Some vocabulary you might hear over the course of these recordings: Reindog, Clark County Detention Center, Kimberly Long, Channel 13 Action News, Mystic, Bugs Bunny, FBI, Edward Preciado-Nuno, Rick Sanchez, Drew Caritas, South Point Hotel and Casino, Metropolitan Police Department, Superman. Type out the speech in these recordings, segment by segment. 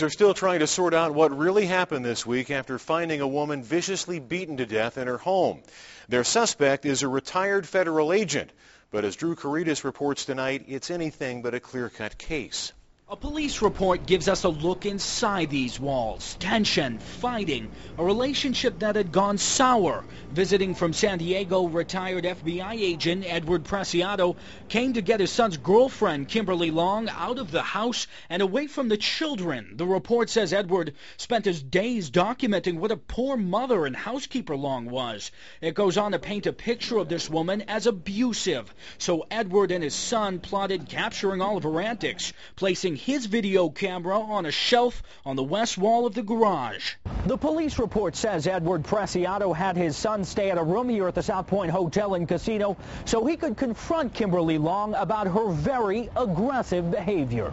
They're still trying to sort out what really happened this week after finding a woman viciously beaten to death in her home. Their suspect is a retired federal agent, but as Drew Caritas reports tonight, it's anything but a clear-cut case. A police report gives us a look inside these walls. Tension, fighting, a relationship that had gone sour. Visiting from San Diego, retired FBI agent Edward Preciado came to get his son's girlfriend, Kimberly Long, out of the house and away from the children. The report says Edward spent his days documenting what a poor mother and housekeeper Long was. It goes on to paint a picture of this woman as abusive. So Edward and his son plotted capturing all of her antics, placing his video camera on a shelf on the west wall of the garage. The police report says Edward Preciado had his son stay at a room here at the South Point Hotel and Casino so he could confront Kimberly Long about her very aggressive behavior.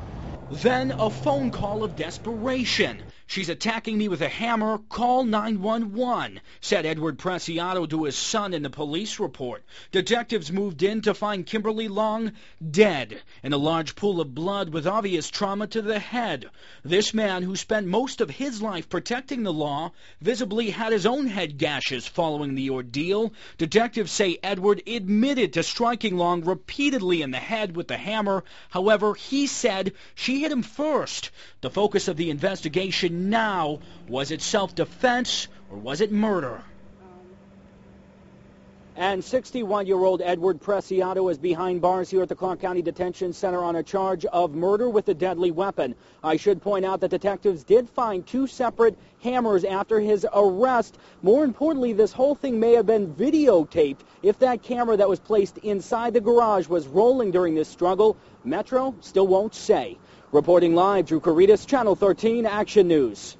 Then a phone call of desperation. "She's attacking me with a hammer. Call 911," said Edward Preciado to his son in the police report. Detectives moved in to find Kimberly Long dead in a large pool of blood with obvious trauma to the head. This man, who spent most of his life protecting the law, visibly had his own head gashes following the ordeal. Detectives say Edward admitted to striking Long repeatedly in the head with the hammer. However, he said she hit him first. The focus of the investigation now, was it self-defense or was it murder? And 61-year-old Edward Preciado is behind bars here at the Clark County Detention Center on a charge of murder with a deadly weapon. I should point out that detectives did find two separate hammers after his arrest. More importantly, this whole thing may have been videotaped if that camera that was placed inside the garage was rolling during this struggle. Metro still won't say. Reporting live, Drew Caritas, Channel 13 Action News.